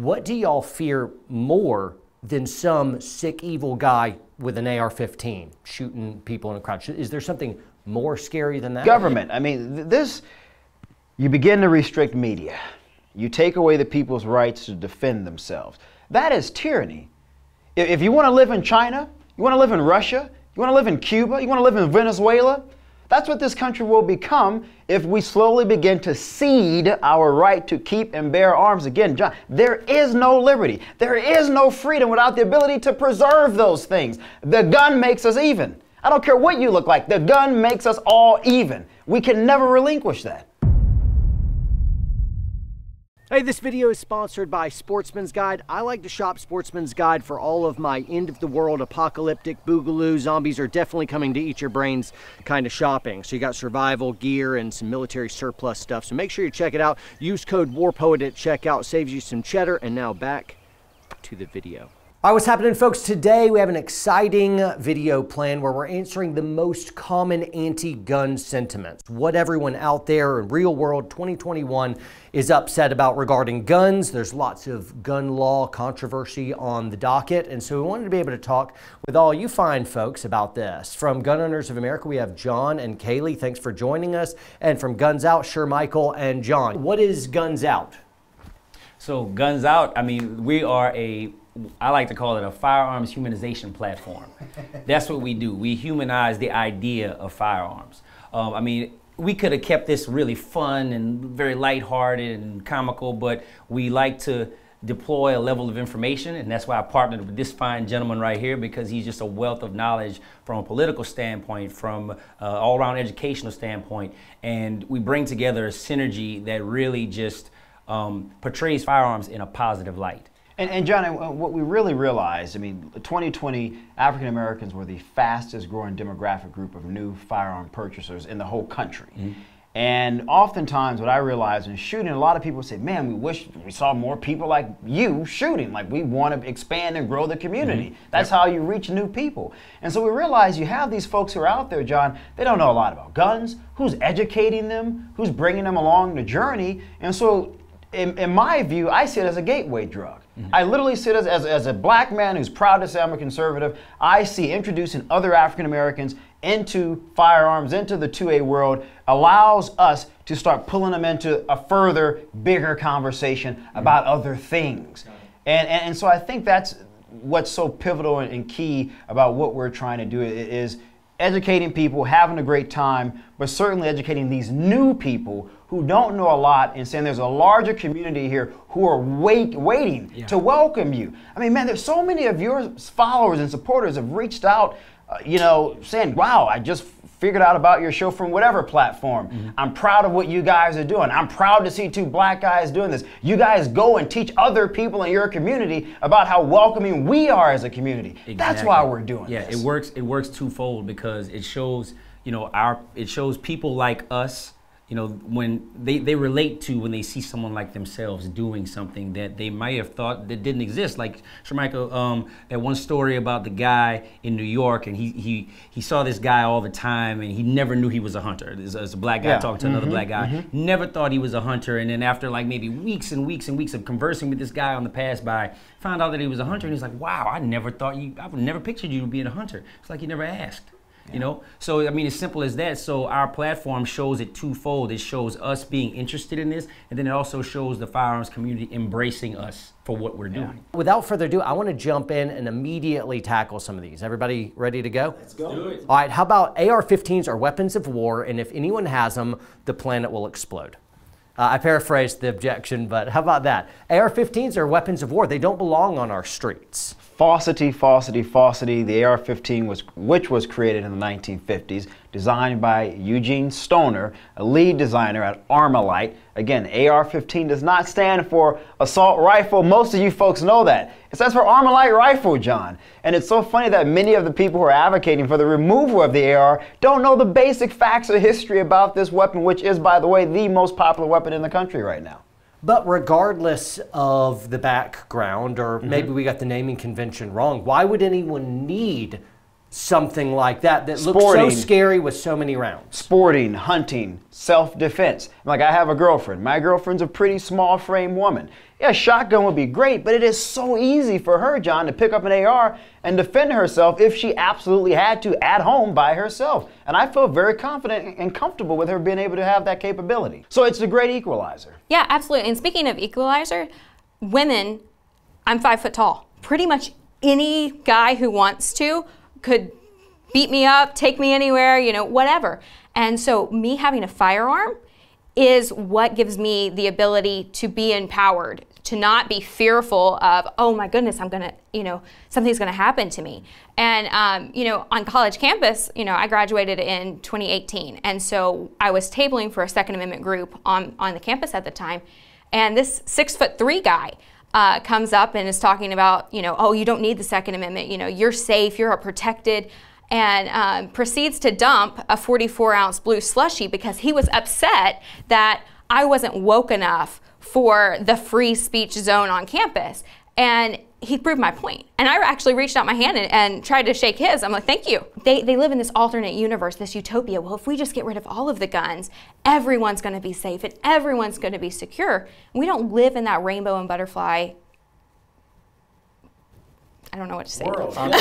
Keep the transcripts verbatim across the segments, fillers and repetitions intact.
What do y'all fear more than some sick, evil guy with an A R fifteen shooting people in a crowd? Is there something more scary than that? Government. I mean, this, you begin to restrict media. You take away the people's rights to defend themselves. That is tyranny. If you want to live in China, you want to live in Russia, you want to live in Cuba, you want to live in Venezuela, that's what this country will become if we slowly begin to cede our right to keep and bear arms. Again, John, there is no liberty. There is no freedom without the ability to preserve those things. The gun makes us even. I don't care what you look like. The gun makes us all even. We can never relinquish that. Hey, this video is sponsored by Sportsman's Guide. I like to shop Sportsman's Guide for all of my end-of-the-world, apocalyptic, boogaloo, zombies are definitely coming to eat your brains kind of shopping. So you got survival gear and some military surplus stuff. So make sure you check it out. Use code WARPOET at checkout. Saves you some cheddar. And now back to the video. All right, what's happening, folks? Today we have an exciting video plan where we're answering the most common anti-gun sentiments. What everyone out there in real world twenty twenty-one is upset about regarding guns. There's lots of gun law controversy on the docket, and so we wanted to be able to talk with all you fine folks about this. From Gun Owners of America, we have John and Kaylee. Thanks for joining us. And from Guns Out, Shermichael and John. What is Guns Out? So Guns Out, I mean, we are a I like to call it a firearms humanization platform. That's what we do. We humanize the idea of firearms. Um, I mean, we could have kept this really fun and very lighthearted and comical, but we like to deploy a level of information, and that's why I partnered with this fine gentleman right here, because he's just a wealth of knowledge from a political standpoint, from an uh, all-around educational standpoint, and we bring together a synergy that really just um, portrays firearms in a positive light. And, and John, what we really realized, I mean, twenty twenty, African Americans were the fastest growing demographic group of new firearm purchasers in the whole country. Mm-hmm. And oftentimes what I realized in shooting, a lot of people say, man, we wish we saw more people like you shooting. Like, we want to expand and grow the community. Mm-hmm. That's yep. how you reach new people. And so we realize you have these folks who are out there, John, they don't know a lot about guns, who's educating them, who's bringing them along the journey. And so in, in my view, I see it as a gateway drug. Mm-hmm. I literally sit as, as, as a black man who's proud to say I'm a conservative. I see introducing other African Americans into firearms, into the two A world, allows us to start pulling them into a further, bigger conversation mm-hmm. about other things. And, and, and so I think that's what's so pivotal and key about what we're trying to do is educating people, having a great time, but certainly educating these new people who don't know a lot and saying there's a larger community here who are wait, waiting yeah. to welcome you. I mean, man, there's so many of your followers and supporters have reached out, uh, you know, saying, wow, I just figured out about your show from whatever platform. Mm-hmm. I'm proud of what you guys are doing. I'm proud to see two black guys doing this. You guys go and teach other people in your community about how welcoming we are as a community. Exactly. That's why we're doing yeah, this. Yeah, it works, it works twofold, because it shows, you know, our, it shows people like us, you know, when they, they relate to when they see someone like themselves doing something that they might have thought that didn't exist. Like Shermichael, um, that one story about the guy in New York, and he he he saw this guy all the time, and he never knew he was a hunter. There's a black guy yeah. talking to mm-hmm, another black guy, mm-hmm. never thought he was a hunter, and then after like maybe weeks and weeks and weeks of conversing with this guy on the pass-by, found out that he was a hunter, and he's like, wow, I never thought you, I would never pictured you being a hunter. It's like you never asked. You know, so I mean, as simple as that. So our platform shows it twofold. It shows us being interested in this, and then it also shows the firearms community embracing us for what we're yeah. doing. Without further ado, I want to jump in and immediately tackle some of these. Everybody ready to go? Let's go. Do it. All right, how about A R fifteens are weapons of war, and if anyone has them, the planet will explode. Uh, I paraphrased the objection, but how about that? A R fifteens are weapons of war. They don't belong on our streets. Falsity, falsity, falsity. The A R fifteen, was, which was created in the nineteen fifties, designed by Eugene Stoner, a lead designer at Armalite. Again, A R fifteen does not stand for assault rifle. Most of you folks know that. It stands for Armalite rifle, John. And it's so funny that many of the people who are advocating for the removal of the A R don't know the basic facts or history about this weapon, which is, by the way, the most popular weapon in the country right now. But regardless of the background, or maybe mm-hmm. we got the naming convention wrong, why would anyone need something like that that looks so scary with so many rounds. Sporting, hunting, self-defense. Like, I have a girlfriend. My girlfriend's a pretty small frame woman. Yeah, shotgun would be great, but it is so easy for her, John, to pick up an A R and defend herself if she absolutely had to at home by herself. And I feel very confident and comfortable with her being able to have that capability. So it's a great equalizer. Yeah, absolutely. And speaking of equalizer, women, I'm five foot tall. Pretty much any guy who wants to could beat me up, take me anywhere, you know, whatever. And so me having a firearm is what gives me the ability to be empowered, to not be fearful of, oh my goodness, I'm gonna, you know, something's gonna happen to me. And, um, you know, on college campus, you know, I graduated in twenty eighteen. And so I was tabling for a Second Amendment group on, on the campus at the time. And this six foot three guy Uh, comes up and is talking about, you know, oh, you don't need the Second Amendment, you know, you're safe, you're protected, and um, proceeds to dump a forty-four ounce blue slushie because he was upset that I wasn't woke enough for the free speech zone on campus. And he proved my point. And I actually reached out my hand and, and tried to shake his. I'm like, thank you. They, they live in this alternate universe, this utopia. Well, if we just get rid of all of the guns, everyone's gonna be safe and everyone's gonna be secure. We don't live in that rainbow and butterfly. I don't know what to say. On,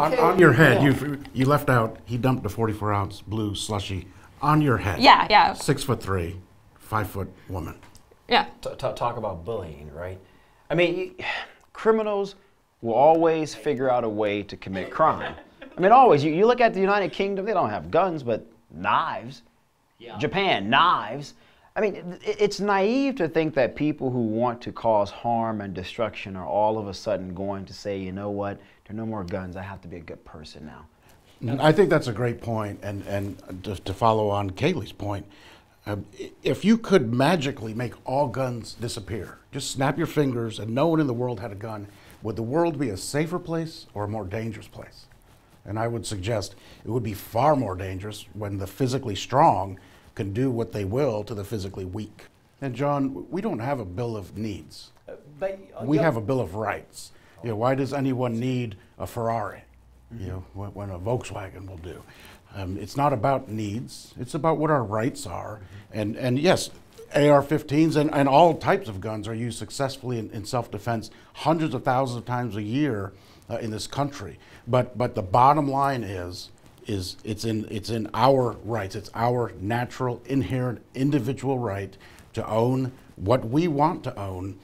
on, on your head, you you left out, he dumped a forty-four ounce blue slushie on your head. Yeah, yeah. Six foot three, five foot woman. Yeah. T t talk about bullying, right? I mean, criminals will always figure out a way to commit crime. I mean, always. You, you look at the United Kingdom, they don't have guns, but knives. Yeah. Japan, knives. I mean, it's naive to think that people who want to cause harm and destruction are all of a sudden going to say, you know what, there are no more guns, I have to be a good person now. I think that's a great point, and, and just to follow on Kaylee's point, Uh, if you could magically make all guns disappear, just snap your fingers and no one in the world had a gun, would the world be a safer place or a more dangerous place? And I would suggest it would be far more dangerous when the physically strong can do what they will to the physically weak. And John, we don't have a Bill of Needs. Uh, but, uh, we have a Bill of Rights. You know, why does anyone need a Ferrari, mm-hmm. you know, when, when a Volkswagen will do? Um, it's not about needs, it's about what our rights are. And, and yes, A R fifteens and, and all types of guns are used successfully in, in self-defense hundreds of thousands of times a year uh, in this country. But, but the bottom line is, is it's, in, it's in our rights, it's our natural, inherent, individual right to own what we want to own.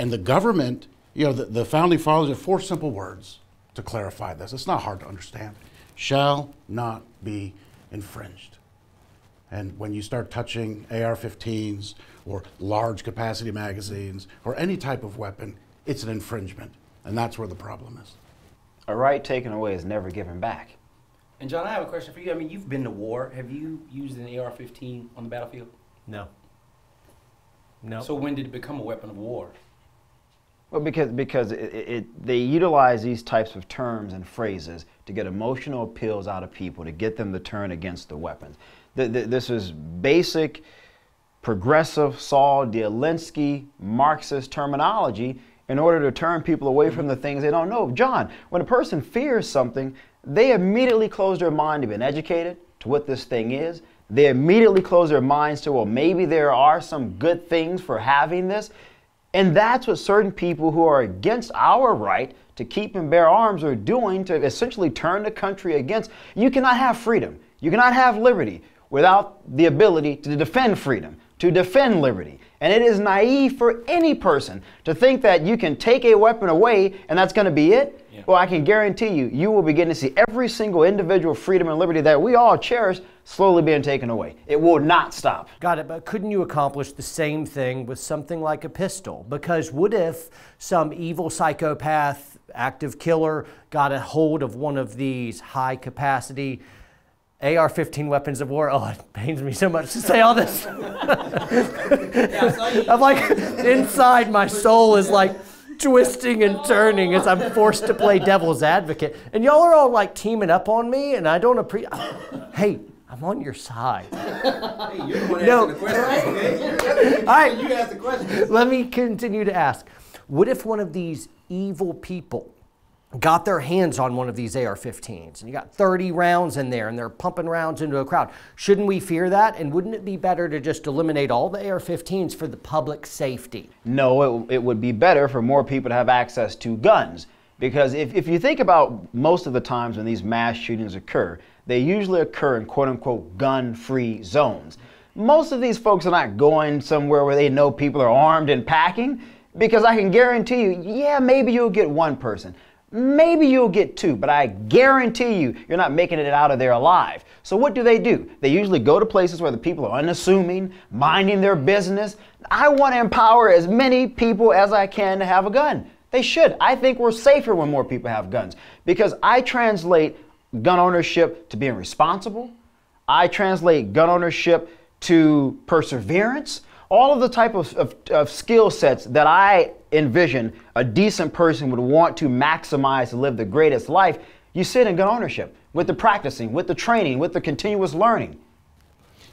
And the government, you know, the, the Founding Fathers have four simple words to clarify this. It's not hard to understand. Shall not be infringed. And when you start touching A R fifteens or large capacity magazines or any type of weapon, it's an infringement, and that's where the problem is. A right taken away is never given back. And John, I have a question for you. I mean, you've been to war. Have you used an A R fifteen on the battlefield? No. No. So when did it become a weapon of war? Well, because, because it, it, they utilize these types of terms and phrases to get emotional appeals out of people, to get them to turn against the weapons. The, the, this is basic, progressive, Saul Alinsky, Marxist terminology in order to turn people away from the things they don't know. John, when a person fears something, they immediately close their mind to being educated, to what this thing is. They immediately close their minds to, well, maybe there are some good things for having this. And that's what certain people who are against our right to keep and bear arms are doing to essentially turn the country against. You cannot have freedom. You cannot have liberty without the ability to defend freedom, to defend liberty. And it is naive for any person to think that you can take a weapon away and that's going to be it. Yeah. Well, I can guarantee you, you will begin to see every single individual freedom and liberty that we all cherish slowly being taken away. It will not stop. Got it, but couldn't you accomplish the same thing with something like a pistol? Because what if some evil psychopath, active killer, got a hold of one of these high capacity A R fifteen weapons of war? Oh, it pains me so much to say all this. I'm like, inside my soul is like twisting and turning as I'm forced to play devil's advocate. And y'all are all like teaming up on me and I don't appreciate. Hey, I'm on your side. Hey, you're the one no. asking the question. All right, you ask the question. Let me continue to ask. What if one of these evil people got their hands on one of these A R fifteens, and you got thirty rounds in there, and they're pumping rounds into a crowd. Shouldn't we fear that? And wouldn't it be better to just eliminate all the A R fifteens for the public safety? No, it, it would be better for more people to have access to guns. Because if, if you think about most of the times when these mass shootings occur, they usually occur in quote-unquote gun-free zones. Most of these folks are not going somewhere where they know people are armed and packing, because I can guarantee you, yeah, maybe you'll get one person. Maybe you'll get two, but I guarantee you, you're not making it out of there alive. So what do they do? They usually go to places where the people are unassuming, minding their business. I want to empower as many people as I can to have a gun. They should. I think we're safer when more people have guns, because I translate gun ownership to being responsible. I translate gun ownership to perseverance. All of the type of, of, of skill sets that I envision a decent person would want to maximize to live the greatest life, you sit in gun ownership, with the practicing, with the training, with the continuous learning.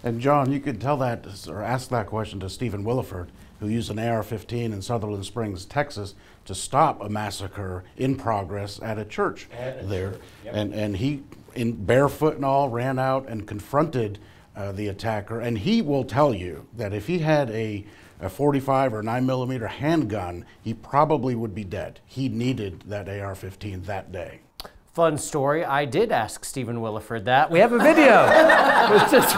And John, you could tell that, or ask that question to Stephen Willeford, who used an A R fifteen in Sutherland Springs, Texas, to stop a massacre in progress at a church at a there. Church. Yep. And, and he, in barefoot and all, ran out and confronted Uh, the attacker, and he will tell you that if he had a, a forty-five or nine millimeter handgun, he probably would be dead. He needed that A R fifteen that day. Fun story. I did ask Stephen Willeford that. We have a video. just,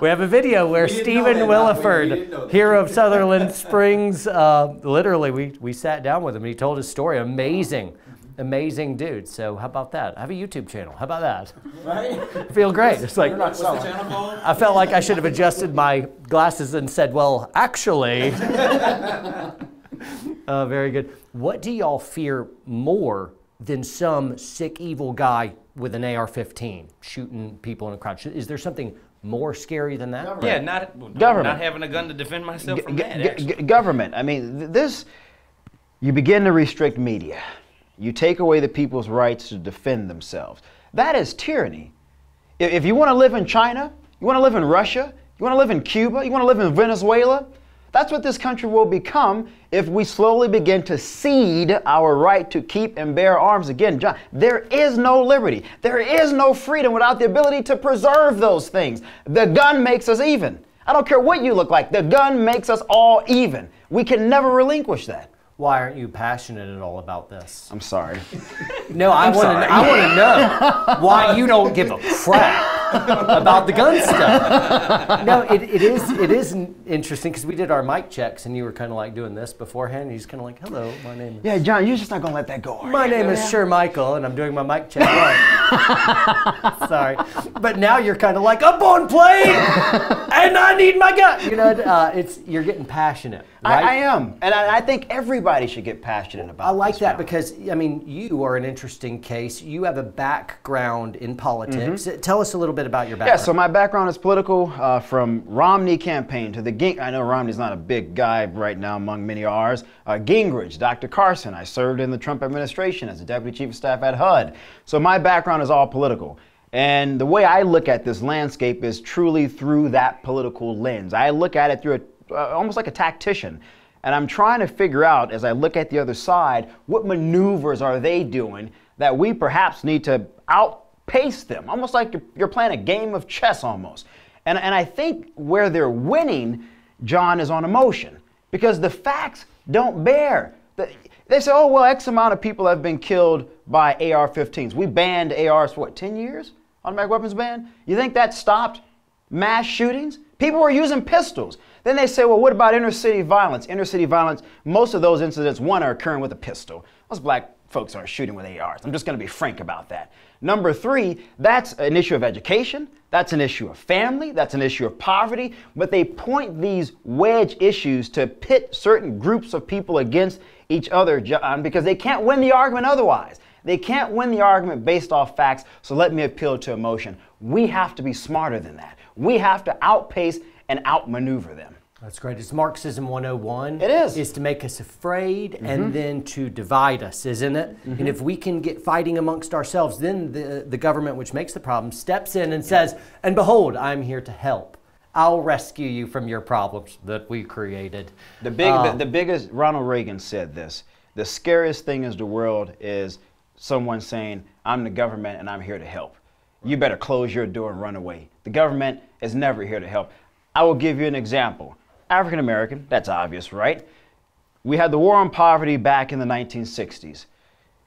we have a video where Stephen Willeford, here of Sutherland Springs, uh, literally we, we sat down with him and he told his story. Amazing. Amazing dude. So how about that? I have a YouTube channel. How about that? Right? I feel great. It's like, what's the channel called? I felt like I should have adjusted my glasses and said, well, actually. uh, very good. What do y'all fear more than some sick, evil guy with an A R fifteen shooting people in a crowd? Is there something more scary than that? Government. Yeah, not, government. not having a gun to defend myself from that. Government. I mean, this, you begin to restrict media. You take away the people's rights to defend themselves. That is tyranny. If you want to live in China, you want to live in Russia, you want to live in Cuba, you want to live in Venezuela, that's what this country will become if we slowly begin to cede our right to keep and bear arms. Again, John, there is no liberty. There is no freedom without the ability to preserve those things. The gun makes us even. I don't care what you look like. The gun makes us all even. We can never relinquish that. Why aren't you passionate at all about this? I'm sorry. No, I want to. I want to know why you don't give a crap about the gun stuff. No, it, it is. It is interesting because we did our mic checks, and you were kind of like doing this beforehand. He's kind of like, "Hello, my name is." Yeah, John, you're just not gonna let that go. My name is Shermichael, and I'm doing my mic check. Sorry, but now you're kind of like up on plane, and I need my gun. You know, uh, it's you're getting passionate. Right? I, I am, and I, I think everybody. Everybody should get passionate about this. I like that because, I mean, you are an interesting case. You have a background in politics. Mm-hmm. Tell us a little bit about your background. Yeah, so my background is political, uh, from Romney campaign to the Ging. I know Romney's not a big guy right now among many R's. Uh, Gingrich, Doctor Carson. I served in the Trump administration as a deputy chief of staff at H U D. So my background is all political. And the way I look at this landscape is truly through that political lens. I look at it through a, uh, almost like a tactician. And I'm trying to figure out, as I look at the other side, what maneuvers are they doing that we perhaps need to outpace them, almost like you're playing a game of chess almost. And, and I think where they're winning, John, is on emotion, because the facts don't bear. They say, oh, well, X amount of people have been killed by A R fifteens. We banned A Rs for, what, ten years? Automatic weapons ban? You think that stopped mass shootings? People were using pistols. Then they say, well, what about inner city violence? Inner city violence, most of those incidents, one, are occurring with a pistol. Most black folks aren't shooting with A Rs. I'm just going to be frank about that. Number three, that's an issue of education. That's an issue of family. That's an issue of poverty. But they point these wedge issues to pit certain groups of people against each other, John, because they can't win the argument otherwise. They can't win the argument based off facts, so let me appeal to emotion. We have to be smarter than that. We have to outpace and outmaneuver them. That's great. It's Marxism one oh one. It is. It's to make us afraid, mm-hmm. and then to divide us, isn't it? Mm-hmm. And if we can get fighting amongst ourselves, then the, the government, which makes the problem, steps in and says, and behold, I'm here to help. I'll rescue you from your problems that we created. The, big, um, the, the biggest, Ronald Reagan said this, the scariest thing in the world is someone saying, I'm the government and I'm here to help. You better close your door and run away. The government is never here to help. I will give you an example. African American, that's obvious, right? We had the war on poverty back in the nineteen sixties.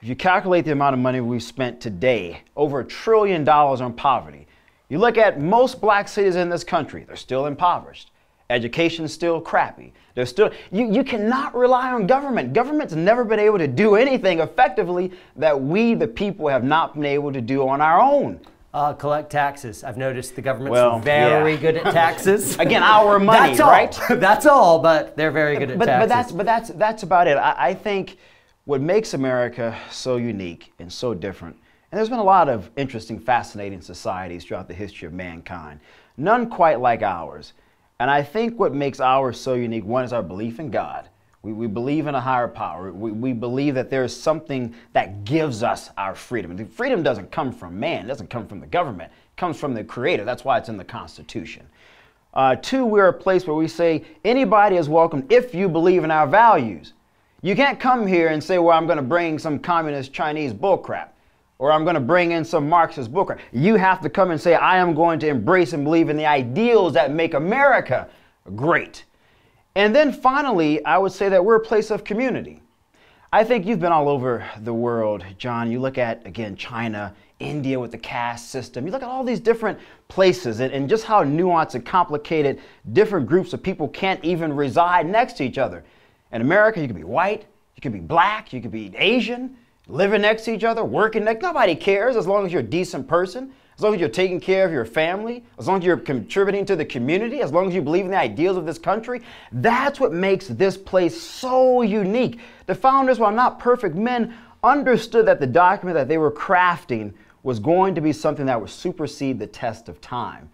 If you calculate the amount of money we've spent today, over a trillion dollars on poverty, you look at most black cities in this country, they're still impoverished. Education's still crappy. They're still, you, you cannot rely on government. Government's never been able to do anything effectively that we, the people, have not been able to do on our own. Uh, collect taxes. I've noticed the government's well, very yeah. good at taxes. Again, our money, that's all. right? That's all, but they're very good at but, taxes. But that's, but that's, that's about it. I, I think what makes America so unique and so different, and there's been a lot of interesting, fascinating societies throughout the history of mankind, none quite like ours. And I think what makes ours so unique, one, is our belief in God. We, we believe in a higher power. We, we believe that there is something that gives us our freedom. The freedom doesn't come from man. It doesn't come from the government. It comes from the Creator. That's why it's in the Constitution. Uh, two, we're a place where we say anybody is welcome if you believe in our values. You can't come here and say, well, I'm going to bring some communist Chinese bullcrap, or I'm going to bring in some Marxist bullcrap. You have to come and say, I am going to embrace and believe in the ideals that make America great. And then finally, I would say that we're a place of community. I think you've been all over the world, John. You look at, again, China, India with the caste system. You look at all these different places and, and just how nuanced and complicated different groups of people can't even reside next to each other. In America, you can be white, you can be black, you can be Asian, living next to each other, working next. Nobody cares as long as you're a decent person, as long as you're taking care of your family, as long as you're contributing to the community, as long as you believe in the ideals of this country. That's what makes this place so unique. The founders, while not perfect men, understood that the document that they were crafting was going to be something that would supersede the test of time.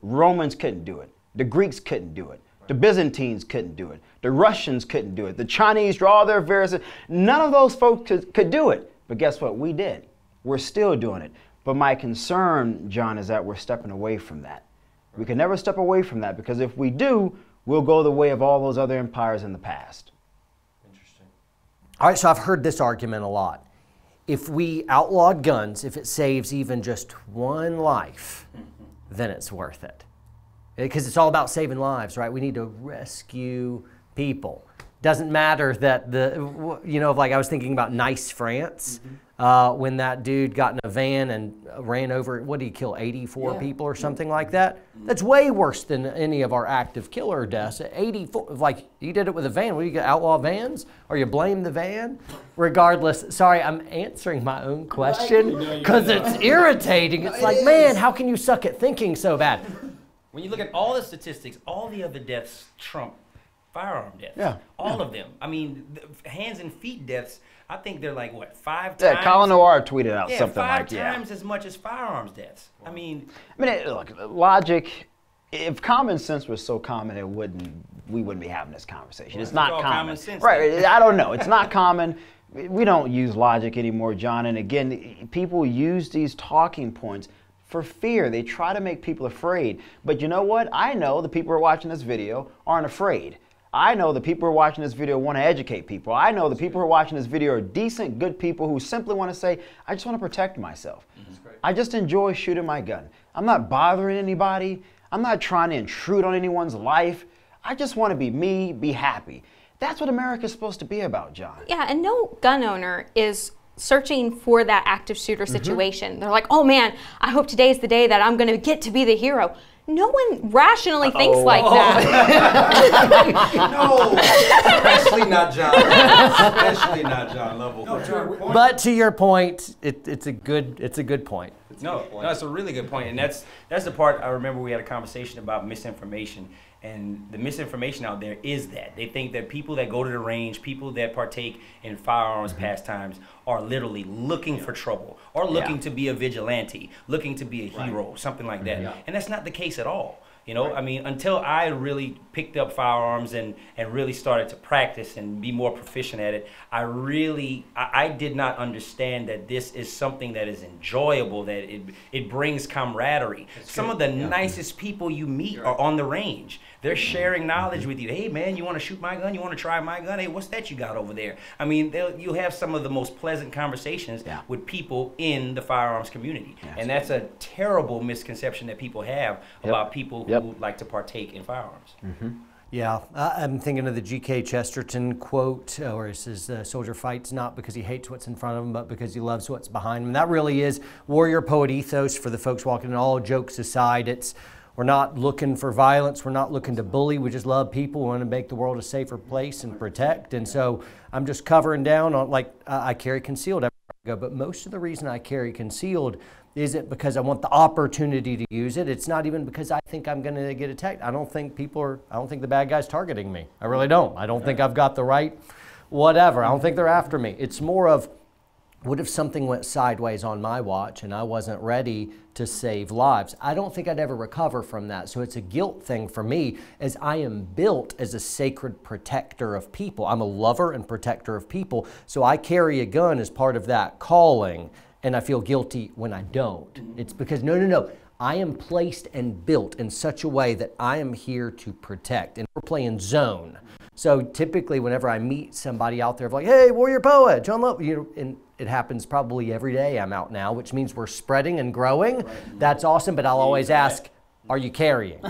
Romans couldn't do it. The Greeks couldn't do it. The Byzantines couldn't do it. The Russians couldn't do it. The Chinese, all their various, none of those folks could, could do it. But guess what? We did. We're still doing it. But my concern, John, is that we're stepping away from that. We can never step away from that, because if we do, we'll go the way of all those other empires in the past. Interesting. All right, so I've heard this argument a lot. If we outlawed guns, if it saves even just one life, then it's worth it. Because it's all about saving lives, right? We need to rescue people. Doesn't matter that the, you know, like I was thinking about Nice France, mm-hmm. uh, when that dude got in a van and ran over, what did he kill, eighty-four yeah. people or something like that? That's way worse than any of our active killer deaths. eighty-four, like you did it with a van. Will you outlaw vans? Or you blame the van? Regardless, sorry, I'm answering my own question because right. it's irritating. It's no, it like, is. man, how can you suck at thinking so bad? When you look at all the statistics, all the other deaths trump firearm deaths. Yeah, all yeah. of them. I mean, the hands and feet deaths, I think they're like, what, five yeah, times? Yeah, Colin O'Hara tweeted out yeah, something like that. Yeah, five times as much as firearms deaths. Wow. I mean, I mean, it, look, logic, if common sense was so common, it wouldn't, we wouldn't be having this conversation. Well, it's not common. common sense, right, then. I don't know. It's not common. We don't use logic anymore, John. And again, people use these talking points for fear. They try to make people afraid. But you know what? I know the people who are watching this video aren't afraid. I know the people who are watching this video want to educate people. I know the people who are watching this video are decent, good people who simply want to say, I just want to protect myself. Mm-hmm. I just enjoy shooting my gun. I'm not bothering anybody. I'm not trying to intrude on anyone's life. I just want to be me, be happy. That's what America's supposed to be about, John. Yeah, and no gun owner is searching for that active shooter situation. Mm-hmm. They're like, oh man, I hope today's the day that I'm gonna get to be the hero. No one rationally Uh-oh. thinks like that. No, especially not John. Especially not John Lovell. No, to but to your point, it, it's a good, it's a good point. It's no, good point. no, it's a really good point, and that's that's the part I remember. We had a conversation about misinformation, and the misinformation out there is that they think that people that go to the range, people that partake in firearms mm-hmm. pastimes, are literally looking yeah. for trouble, or looking yeah. to be a vigilante, looking to be a right. hero, something like that, yeah. and that's not the case at all. You know, right. I mean, until I really picked up firearms and, and really started to practice and be more proficient at it, I really, I, I did not understand that this is something that is enjoyable, that it, it brings camaraderie. That's Some good. of the yeah. nicest people you meet You're are right. on the range. They're sharing knowledge with you. Hey, man, you want to shoot my gun? You want to try my gun? Hey, what's that you got over there? I mean, you'll have some of the most pleasant conversations yeah. with people in the firearms community. Yeah, and that's a terrible misconception that people have yep. about people yep. who like to partake in firearms. Mm-hmm. Yeah, I'm thinking of the G K Chesterton quote, where it says, "The soldier fights not because he hates what's in front of him, but because he loves what's behind him." That really is warrior poet ethos for the folks walking in. All jokes aside, it's we're not looking for violence. We're not looking to bully. We just love people. We want to make the world a safer place and protect. And so I'm just covering down on, like, I carry concealed. But most of the reason I carry concealed isn't because I want the opportunity to use it. It's not even because I think I'm going to get attacked. I don't think people are, I don't think the bad guy's targeting me. I really don't. I don't think I've got the right, whatever. I don't think they're after me. It's more of, what if something went sideways on my watch and I wasn't ready to save lives? I don't think I'd ever recover from that. So it's a guilt thing for me, as I am built as a sacred protector of people. I'm a lover and protector of people. So I carry a gun as part of that calling, and I feel guilty when I don't. It's because, no, no, no. I am placed and built in such a way that I am here to protect. And we're playing zone. So typically whenever I meet somebody out there, I'm like, hey, warrior poet, John Lovell, you know, and it happens probably every day I'm out now, which means we're spreading and growing. Right. That's awesome, but I'll always ask, are you carrying?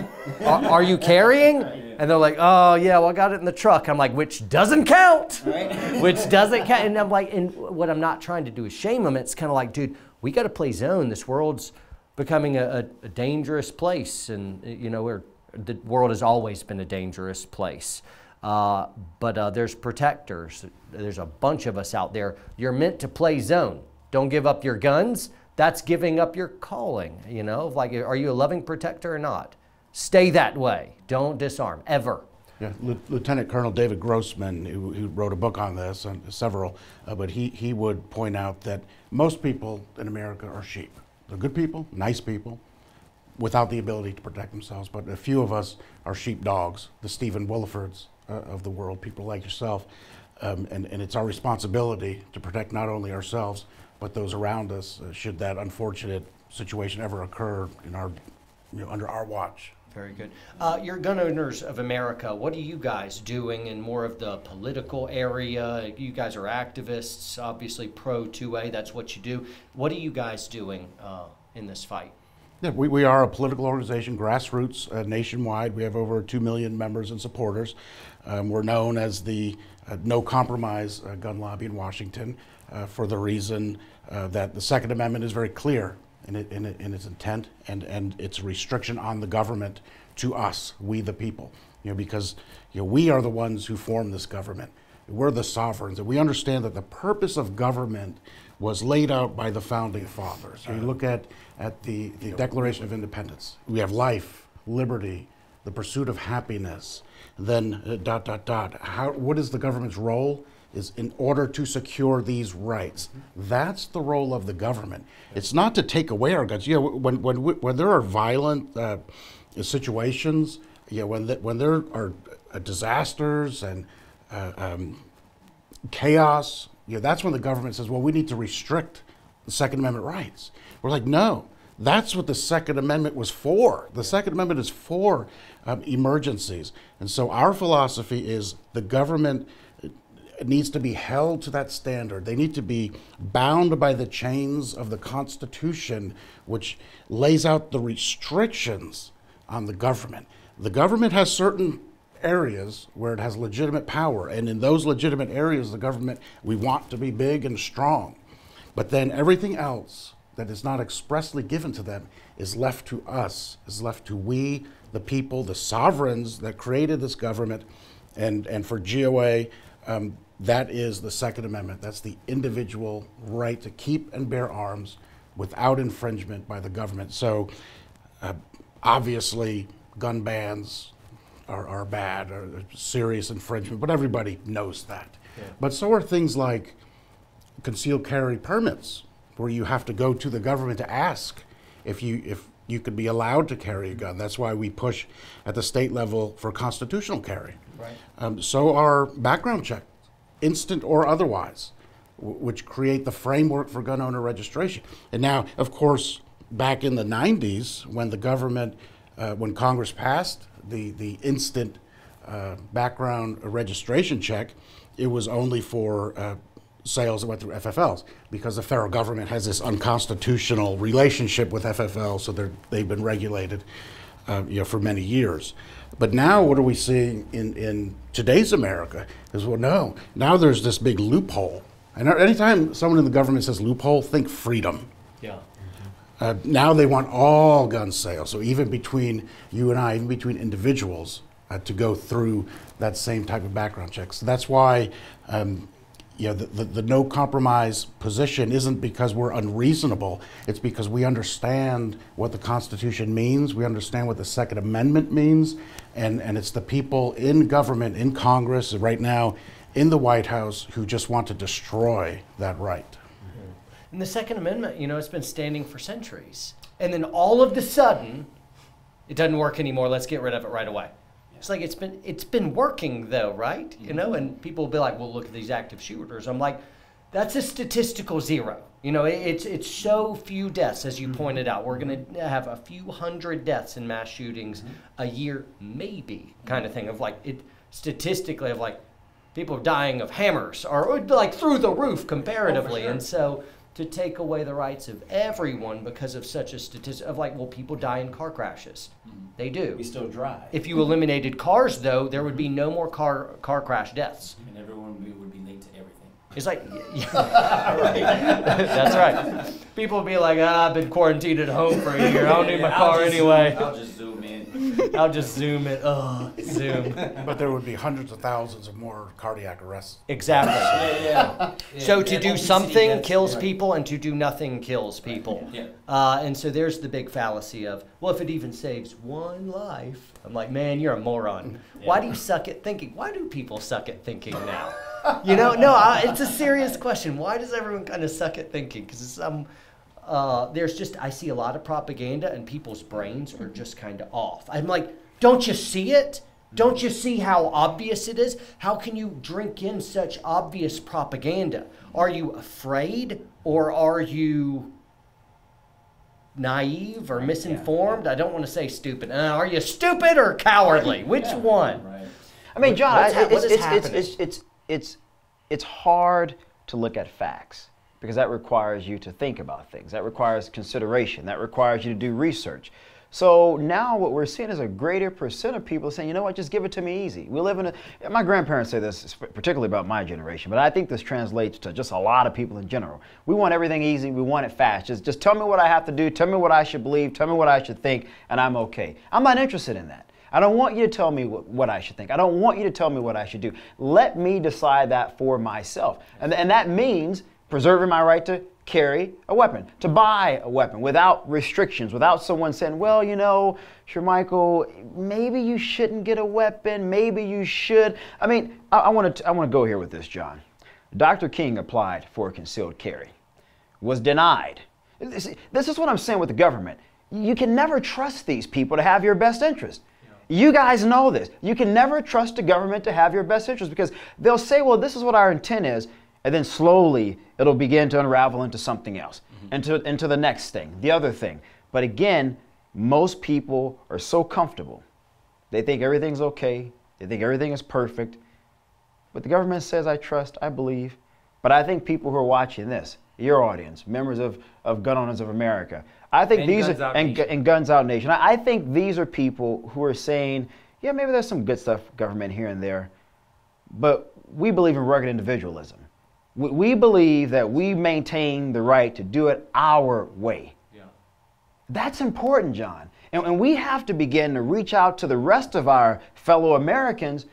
are, are you carrying? And they're like, oh yeah, well I got it in the truck. I'm like, which doesn't count, right? which doesn't count. And I'm like, and what I'm not trying to do is shame them. It's kind of like, dude, we got to play zone. This world's becoming a, a dangerous place. And you know, we're, the world has always been a dangerous place. Uh, but uh, there's protectors. There's a bunch of us out there. You're meant to play zone. Don't give up your guns. That's giving up your calling, you know? Like, are you a loving protector or not? Stay that way. Don't disarm, ever. Yeah. Lieutenant Colonel David Grossman, who, who wrote a book on this, and several, uh, but he, he would point out that most people in America are sheep. They're good people, nice people, without the ability to protect themselves, but a few of us are sheepdogs, the Stephen Willefords uh, of the world, people like yourself, um, and, and it's our responsibility to protect not only ourselves, but those around us, uh, should that unfortunate situation ever occur in our, you know, under our watch. Very good. Uh, your Gun Owners of America, what are you guys doing in more of the political area? You guys are activists, obviously pro two A, that's what you do. What are you guys doing uh, in this fight? Yeah, we, we are a political organization, grassroots, uh, nationwide. We have over two million members and supporters. Um, we're known as the uh, no compromise uh, gun lobby in Washington uh, for the reason uh, that the Second Amendment is very clear in, it, in, it, in its intent and, and its restriction on the government to us, we the people. You know, because you know, we are the ones who form this government. We're the sovereigns, and we understand that the purpose of government was laid out by the founding fathers. So you look at, at the, the Declaration of Independence. We have life, liberty, the pursuit of happiness, then uh, dot, dot, dot. How, what is the government's role? Is in order to secure these rights. That's the role of the government. It's not to take away our guns. You know, when, when, we, when there are violent uh, situations, you know, when, the, when there are uh, disasters and uh, um, chaos, you know, that's when the government says, well, we need to restrict the Second Amendment rights. We're like, no, that's what the Second Amendment was for. The Second Amendment is for um, emergencies. And so our philosophy is the government needs to be held to that standard. They need to be bound by the chains of the Constitution, which lays out the restrictions on the government. The government has certain areas where it has legitimate power, and in those legitimate areas the government, we want to be big and strong, but then everything else that is not expressly given to them is left to us, is left to we the people, the sovereigns that created this government. And and for G O A, um, that is the Second Amendment. That's the individual right to keep and bear arms without infringement by the government. So uh, obviously gun bans Are, are bad, or serious infringement, but everybody knows that. Yeah. But so are things like concealed carry permits, where you have to go to the government to ask if you if you could be allowed to carry a gun. That's why we push at the state level for constitutional carry. Right. Um, so are background checks, instant or otherwise, w which create the framework for gun owner registration. And now, of course, back in the nineties, when the government, Uh, when Congress passed the, the instant uh, background registration check, it was only for uh, sales that went through F F Ls, because the federal government has this unconstitutional relationship with F F Ls, so they're, they've been regulated uh, you know, for many years. But now what are we seeing in, in today's America is, well, no, now there's this big loophole. And anytime someone in the government says loophole, think freedom. Yeah. Mm-hmm. uh, now they want all gun sales, so even between you and I, even between individuals, uh, to go through that same type of background check. So that's why um, you know, the, the, the no compromise position isn't because we're unreasonable, it's because we understand what the Constitution means, we understand what the Second Amendment means, and, and it's the people in government, in Congress, right now, in the White House, who just want to destroy that right. Mm-hmm. And the Second Amendment, you know, it's been standing for centuries. And then all of the sudden, it doesn't work anymore, let's get rid of it right away. Yeah. It's like, it's been, it's been working though, right? Mm-hmm. You know, and people will be like, well, look at these active shooters. I'm like, that's a statistical zero. You know, it, it's, it's so few deaths, as you mm-hmm. pointed out. We're gonna have a few hundred deaths in mass shootings mm-hmm. a year, maybe, kind of thing of like, it statistically of like, people dying of hammers or like through the roof comparatively. Oh, for sure. And so to take away the rights of everyone because of such a statistic of like, well, people die in car crashes. Mm-hmm. They do. We still drive. If you eliminated cars though, there would be no more car, car crash deaths. And everyone would be late to everything. It's like, yeah, right. That's right. People would be like, ah, I've been quarantined at home for a year. I don't need my car just, anyway. I'll just zoom in. I'll just zoom it. Oh, zoom. But there would be hundreds of thousands of more cardiac arrests. Exactly. yeah, yeah, yeah. So to yeah, do something kills right. people, and to do nothing kills people. Yeah. Uh, and so there's the big fallacy of, well, if it even saves one life, I'm like, man, you're a moron. Yeah. Why do you suck at thinking? Why do people suck at thinking now? You know, no, I, it's a serious question. Why does everyone kind of suck at thinking? Because it's some. Um, Uh, there's just, I see a lot of propaganda and people's brains are just kind of off. I'm like, don't you see it? Don't you see how obvious it is? How can you drink in such obvious propaganda? Are you afraid or are you naive or misinformed? Yeah, yeah. I don't want to say stupid. Uh, are you stupid or cowardly? Which yeah, one? Right. I mean, John, I, it's, it's, it's, it's, it's, it's, it's hard to look at facts, because that requires you to think about things. That requires consideration. That requires you to do research. So now what we're seeing is a greater percent of people saying, you know what, just give it to me easy. We live in a, my grandparents say this particularly about my generation, but I think this translates to just a lot of people in general. We want everything easy, we want it fast. Just, just tell me what I have to do, tell me what I should believe, tell me what I should think, and I'm okay. I'm not interested in that. I don't want you to tell me what, what I should think. I don't want you to tell me what I should do. Let me decide that for myself. And, and that means preserving my right to carry a weapon, to buy a weapon without restrictions, without someone saying, well, you know, Shermichael, maybe you shouldn't get a weapon, maybe you should. I mean, I, I want to I want to go here with this, John. Doctor King applied for concealed carry, was denied. This, this is what I'm saying with the government. You can never trust these people to have your best interest. You guys know this. You can never trust the government to have your best interest, because they'll say, well, this is what our intent is. And then slowly, it'll begin to unravel into something else, mm-hmm. into, into the next thing, the other thing. But again, most people are so comfortable. They think everything's okay. They think everything is perfect. But the government says, I trust, I believe. But I think people who are watching this, your audience, members of, of Gun Owners of America, I think and these Guns are, and, and Guns Out Nation, I, I think these are people who are saying, yeah, maybe there's some good stuff, government here and there, but we believe in rugged individualism. We believe that we maintain the right to do it our way. Yeah. That's important, John. And, and we have to begin to reach out to the rest of our fellow Americans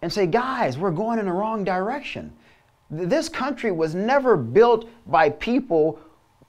and say, guys, we're going in the wrong direction. This country was never built by people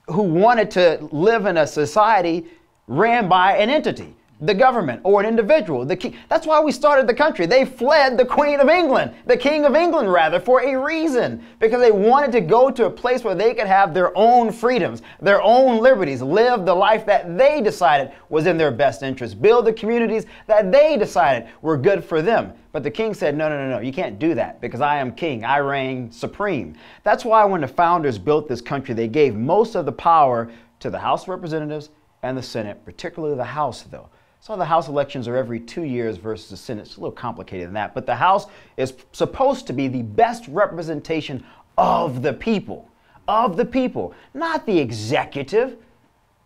who wanted to live in a society ran by an entity, the government or an individual. The king. That's why we started the country. They fled the Queen of England, the King of England rather, for a reason, because they wanted to go to a place where they could have their own freedoms, their own liberties, live the life that they decided was in their best interest, build the communities that they decided were good for them. But the king said, no, no, no, no, you can't do that, because I am king, I reign supreme. That's why when the founders built this country, they gave most of the power to the House of Representatives and the Senate, particularly the House though. So the House elections are every two years versus the Senate. It's a little complicated than that, but the House is supposed to be the best representation of the people, of the people, not the executive.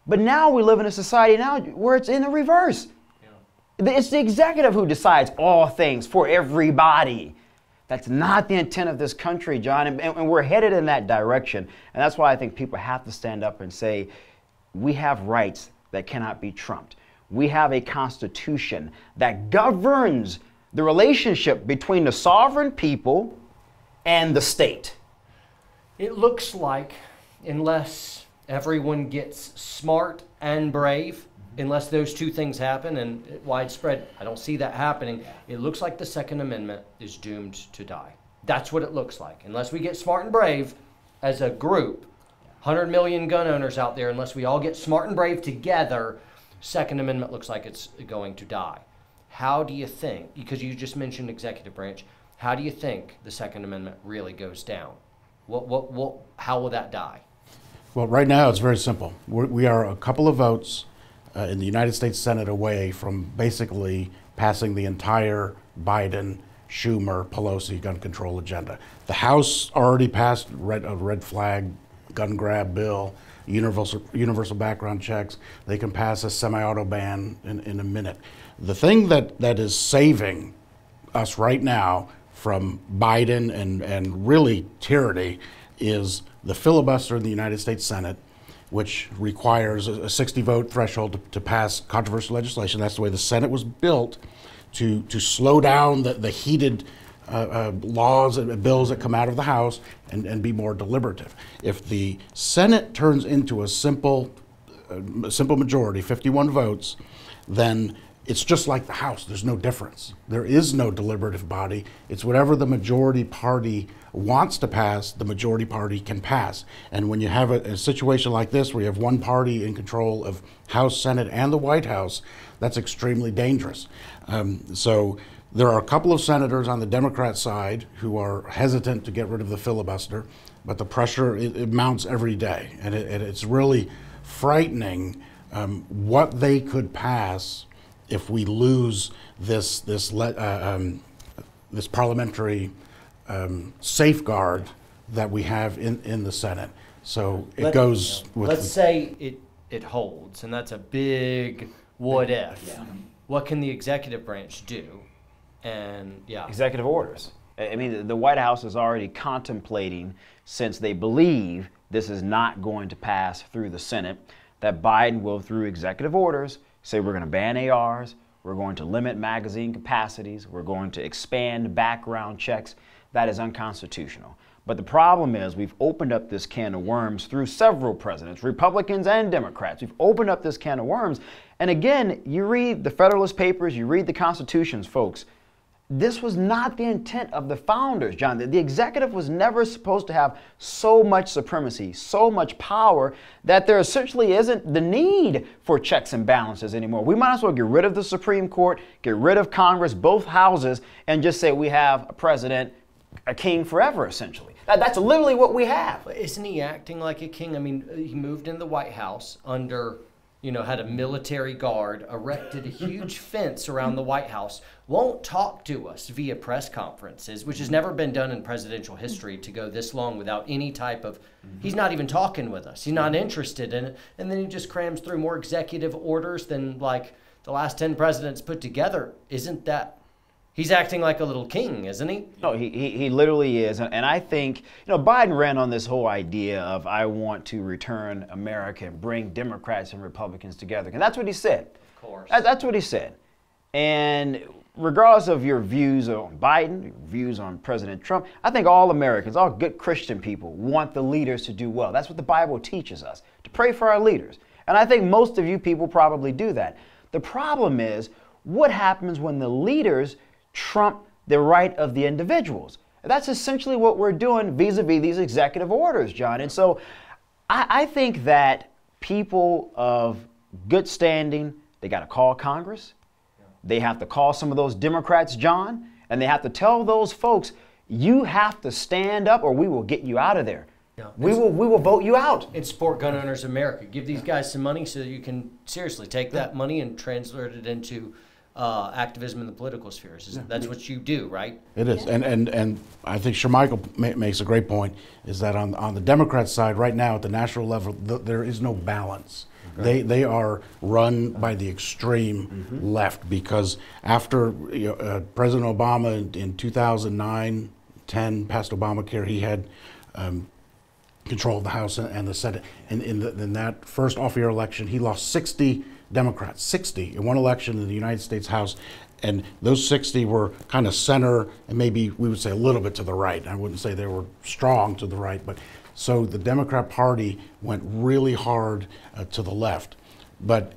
But now we live in a society now where it's in the reverse. Yeah. It's the executive who decides all things for everybody. That's not the intent of this country, John, and, and we're headed in that direction. And that's why I think people have to stand up and say, we have rights that cannot be trumped. We have a constitution that governs the relationship between the sovereign people and the state. It looks like, unless everyone gets smart and brave, unless those two things happen, and widespread, I don't see that happening, it looks like the Second Amendment is doomed to die. That's what it looks like. Unless we get smart and brave as a group, one hundred million gun owners out there, unless we all get smart and brave together, Second Amendment looks like it's going to die. How do you think, because you just mentioned executive branch, how do you think the Second Amendment really goes down? What, what, what, how will that die? Well, right now it's very simple. We're, we are a couple of votes uh, in the United States Senate away from basically passing the entire Biden, Schumer, Pelosi gun control agenda. The House already passed red, a red flag gun grab bill. Universal, universal background checks. They can pass a semi-auto ban in, in a minute. The thing that, that is saving us right now from Biden and, and really tyranny is the filibuster in the United States Senate, which requires a sixty vote threshold to, to pass controversial legislation. That's the way the Senate was built to, to slow down the, the heated Uh, uh, laws and bills that come out of the House and, and be more deliberative. If the Senate turns into a simple, uh, simple majority, fifty-one votes, then it's just like the House. There's no difference. There is no deliberative body. It's whatever the majority party wants to pass, the majority party can pass. And when you have a, a situation like this where you have one party in control of House, Senate, and the White House, that's extremely dangerous. Um, so. There are a couple of senators on the Democrat side who are hesitant to get rid of the filibuster, but the pressure, it, it mounts every day. And it, it, it's really frightening um, what they could pass if we lose this, this, le uh, um, this parliamentary um, safeguard that we have in, in the Senate. So it Let, goes with- Let's say it, it holds, and that's a big what if. Yeah. What can the executive branch do? And yeah, executive orders. I mean, the White House is already contemplating, since they believe this is not going to pass through the Senate, that Biden will, through executive orders, say we're going to ban A Rs, we're going to limit magazine capacities, we're going to expand background checks. That is unconstitutional. But the problem is we've opened up this can of worms through several presidents, Republicans and Democrats. We've opened up this can of worms. And again, you read the Federalist Papers, you read the Constitutions, folks. This was not the intent of the founders, John. The executive was never supposed to have so much supremacy, so much power, that there essentially isn't the need for checks and balances anymore. We might as well get rid of the Supreme Court, get rid of Congress, both houses, and just say we have a president, a king forever, essentially. That's literally what we have. Isn't he acting like a king? I mean, he moved in the White House under... you know, had a military guard, erected a huge fence around the White House, won't talk to us via press conferences, which has never been done in presidential history to go this long without any type of, he's not even talking with us, he's not interested in it, and then he just crams through more executive orders than like the last ten presidents put together. Isn't that, he's acting like a little king, isn't he? No, he, he, he literally is, and, and I think, you know, Biden ran on this whole idea of, I want to return America and bring Democrats and Republicans together, and that's what he said. Of course. That, that's what he said. And regardless of your views on Biden, your views on President Trump, I think all Americans, all good Christian people, want the leaders to do well. That's what the Bible teaches us, to pray for our leaders. And I think most of you people probably do that. The problem is, what happens when the leaders trump the right of the individuals? That's essentially what we're doing vis-a-vis these executive orders, John. And so I, I think that people of good standing, they got to call Congress. They have to call some of those Democrats, John, and they have to tell those folks, you have to stand up or we will get you out of there. No, we will we will vote you out. And support Gun Owners of America. Give these guys some money so that you can seriously take yeah. that money and translate it into uh, activism in the political spheres. Is, yeah. That's what you do, right? It is, yeah. and and and I think Shermichael ma makes a great point. Is that on on the Democrat side right now at the national level, th there is no balance. Right. They they are run by the extreme mm-hmm. left, because after you know, uh, President Obama in, in two thousand nine, ten passed Obamacare, he had um, control of the House and the Senate. And in, the, in that first off-year election, he lost sixty Democrats, sixty in one election in the United States House. And those sixty were kind of center, and maybe we would say a little bit to the right. I wouldn't say they were strong to the right, but so the Democrat Party went really hard uh, to the left. But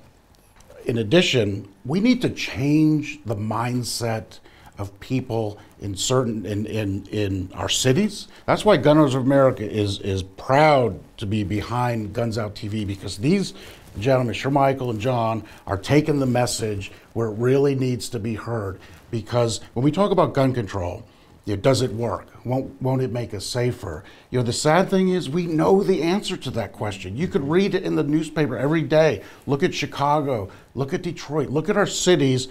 in addition, we need to change the mindset of people in certain in, in in our cities. That's why Gun Owners of America is is proud to be behind Guns Out T V, because these gentlemen, Shermichael and John, are taking the message where it really needs to be heard. Because when we talk about gun control, you know, does it work? Won't won't it make us safer? You know, the sad thing is we know the answer to that question. You could read it in the newspaper every day. Look at Chicago. Look at Detroit. Look at our cities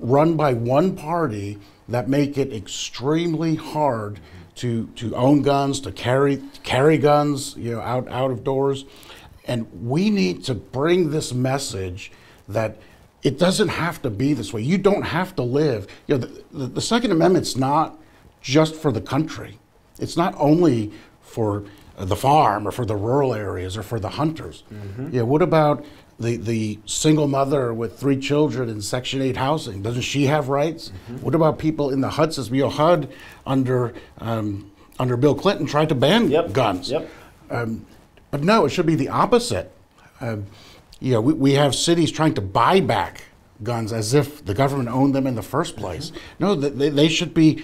run by one party that make it extremely hard to to own guns, to carry carry guns, you know, out out of doors. And we need to bring this message that it doesn't have to be this way. You don't have to live. You know, the, the, the Second Amendment's not just for the country. It's not only for the farm or for the rural areas or for the hunters. Mm-hmm. Yeah, what about the the single mother with three children in Section eight housing? Doesn't she have rights? Mm-hmm. What about people in the H U D system? You know, H U D under um, under Bill Clinton tried to ban yep. guns. Yep. Um, but no, it should be the opposite. Um, you know, we, we have cities trying to buy back guns as if the government owned them in the first place. Mm-hmm. No, they, they should be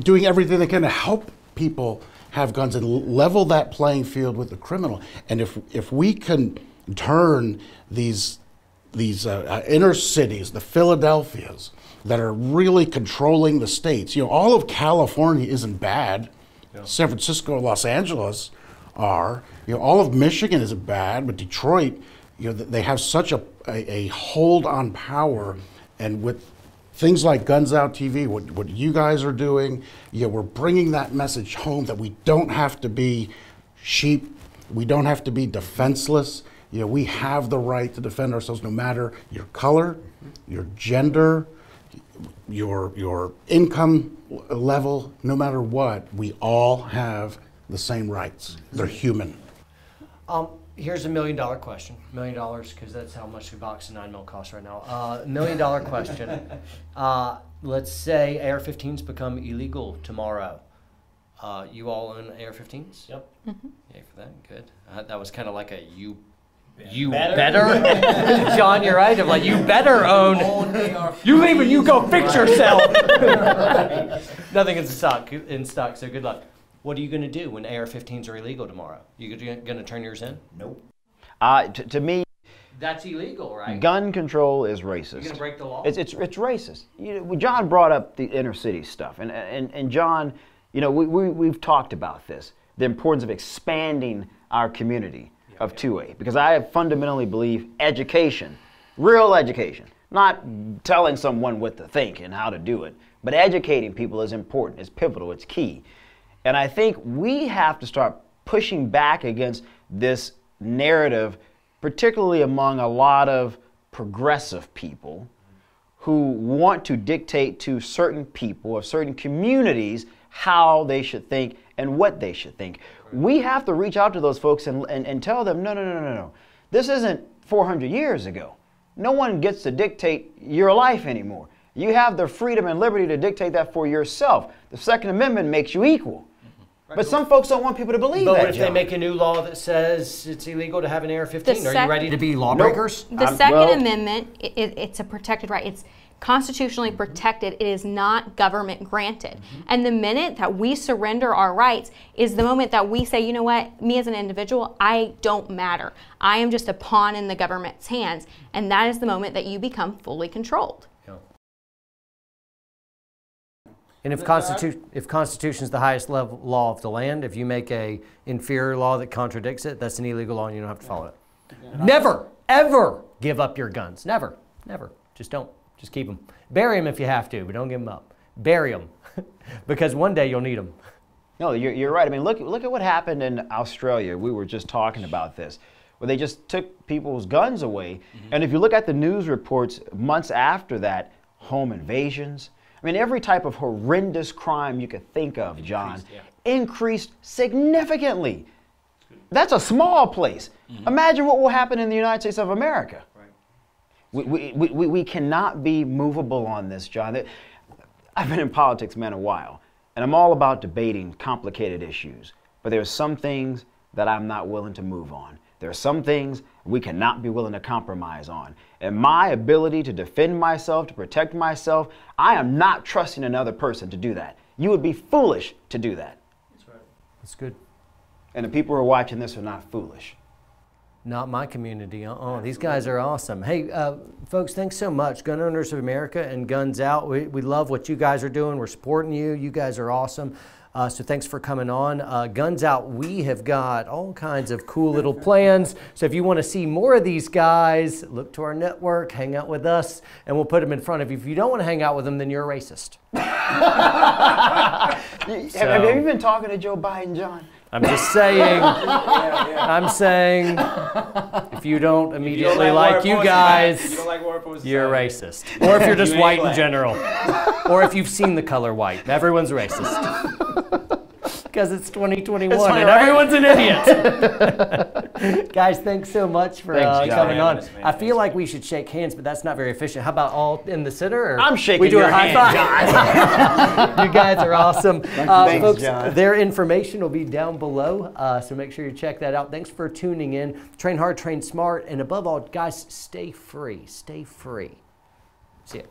doing everything they can to help people have guns and level that playing field with the criminal. And if if we can turn these these uh, uh, inner cities, the Philadelphias, that are really controlling the states, you know, all of California isn't bad. Yeah. San Francisco, Los Angeles are. You know, all of Michigan isn't bad, but Detroit, you know, they have such a, a, a hold on power, and with things like Guns Out T V, what, what you guys are doing, you know, we're bringing that message home that we don't have to be sheep, we don't have to be defenseless. You know, we have the right to defend ourselves no matter your color, your gender, your, your income level, no matter what, we all have the same rights. They're human. Um, Here's a million dollar question. Million dollars, because that's how much a box of nine mil costs right now. Uh, million dollar question. Uh, let's say A R fifteens become illegal tomorrow. Uh, you all own A R fifteens? Yep. Mm-hmm. Yay for that. Good. Uh, that was kind of like a you, you better. better? John, you're right. I'm like, you better own. You leave and you go fix yourself. Nothing is in stock. In stock. So good luck. What are you going to do when A R fifteens are illegal tomorrow? You going to turn yours in? Nope. Uh, t to me, that's illegal, right? Gun control is racist. You're going to break the law. It's it's, it's racist. You know, John brought up the inner city stuff, and and and John, you know, we, we we've talked about this, the importance of expanding our community yeah, of two A, yeah. because I fundamentally believe education, real education, not telling someone what to think and how to do it, but educating people is important. It's pivotal. It's key. And I think we have to start pushing back against this narrative, particularly among a lot of progressive people who want to dictate to certain people or certain communities how they should think and what they should think. We have to reach out to those folks and, and, and tell them, no, no, no, no, no. This isn't four hundred years ago. No one gets to dictate your life anymore. You have the freedom and liberty to dictate that for yourself. The Second Amendment makes you equal. But some folks don't want people to believe but that. But if John. they make a new law that says it's illegal to have an A R fifteen, are you ready to be lawbreakers? Nope. The I'm, Second well, Amendment, it, it's a protected right. It's constitutionally mm-hmm. protected. It is not government granted. Mm-hmm. And the minute that we surrender our rights is the moment that we say, you know what, me as an individual, I don't matter. I am just a pawn in the government's hands. And that is the moment that you become fully controlled. And if constitution if constitution is the highest level law of the land, if you make a inferior law that contradicts it, that's an illegal law, and you don't have to follow it. Yeah. Never, ever give up your guns. Never, never. Just don't. Just keep them. Bury them if you have to, but don't give them up. Bury them, because one day you'll need them. No, you're, you're right. I mean, look look at what happened in Australia. We were just talking about this, where they just took people's guns away. Mm-hmm. And if you look at the news reports months after that, home invasions. I mean, every type of horrendous crime you could think of, John, increased, yeah. increased significantly. That's a small place. Mm-hmm. Imagine what will happen in the United States of America. Right. We, we, we, we cannot be movable on this, John. I've been in politics, man, a while, and I'm all about debating complicated issues. But there are some things that I'm not willing to move on. There are some things we cannot be willing to compromise on. And my ability to defend myself, to protect myself, I am not trusting another person to do that. You would be foolish to do that. That's right. That's good. And the people who are watching this are not foolish. Not my community. Uh-uh. These guys are awesome. Hey, uh, folks, thanks so much. Gun Owners of America and Guns Out. We, we love what you guys are doing. We're supporting you. You guys are awesome. Uh, so thanks for coming on. Uh, Guns Out, we have got all kinds of cool little plans. So if you want to see more of these guys, look to our network, hang out with us, and we'll put them in front of you. If you don't want to hang out with them, then you're a racist. So, have, have you been talking to Joe Biden, John? I'm just saying, yeah, yeah. I'm saying, if you don't immediately you don't like, like you guys, you don't like you're racist. Or if you're just you white black. in general. Or if you've seen The Color White. Everyone's racist. Because it's twenty twenty-one it's and right. everyone's an idiot. Guys, thanks so much for thanks, uh, coming on. Honest, I feel like we should shake hands, but that's not very efficient. How about all in the center? Or I'm shaking we do your a high hand, five. You guys are awesome. Uh, thanks, folks, John. Their information will be down below, uh, so make sure you check that out. Thanks for tuning in. Train hard, train smart, and above all, guys, stay free. Stay free. See ya.